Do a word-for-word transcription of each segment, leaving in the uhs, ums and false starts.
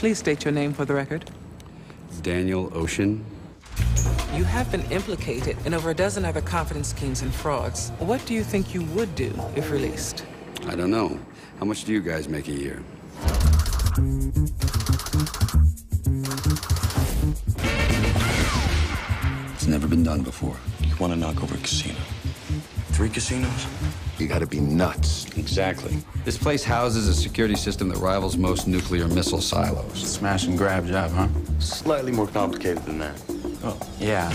Please state your name for the record. Daniel Ocean. You have been implicated in over a dozen other confidence schemes and frauds. What do you think you would do if released? I don't know. How much do you guys make a year? It's never been done before. You want to knock over a casino? Three casinos? You gotta be nuts. Exactly. This place houses a security system that rivals most nuclear missile silos. Smash and grab job, huh? Slightly more complicated than that. Oh, yeah.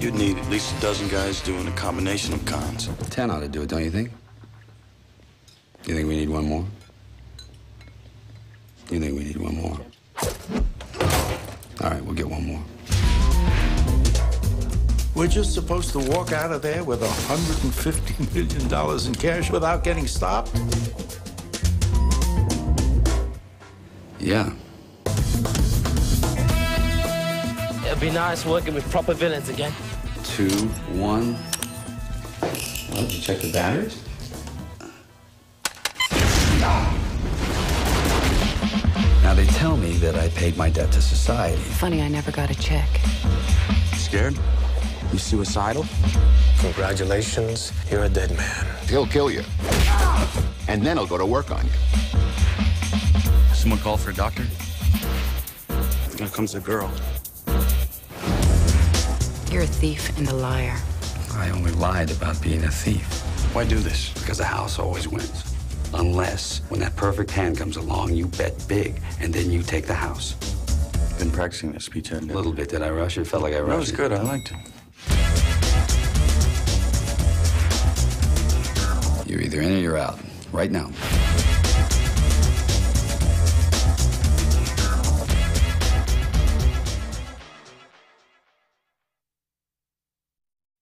You'd need at least a dozen guys doing a combination of cons. Ten ought to do it, don't you think? You think we need one more? You think we need one more? All right, we'll get one more. We're just supposed to walk out of there with one hundred fifty million dollars in cash without getting stopped? Yeah. It'd be nice working with proper villains again. Two, one. Well, did you check the batteries? Now, they tell me that I paid my debt to society. Funny, I never got a check. Scared? You suicidal? Congratulations, you're a dead man. He'll kill you. And then he'll go to work on you. Someone call for a doctor? Here comes a girl. You're a thief and a liar. I only lied about being a thief. Why do this? Because the house always wins. Unless, when that perfect hand comes along, you bet big, and then you take the house. Been practicing that speech, haven't you? A little bit. Did I rush it? Felt like I rushed it. That was good. I liked it. You're either in or you're out. Right now.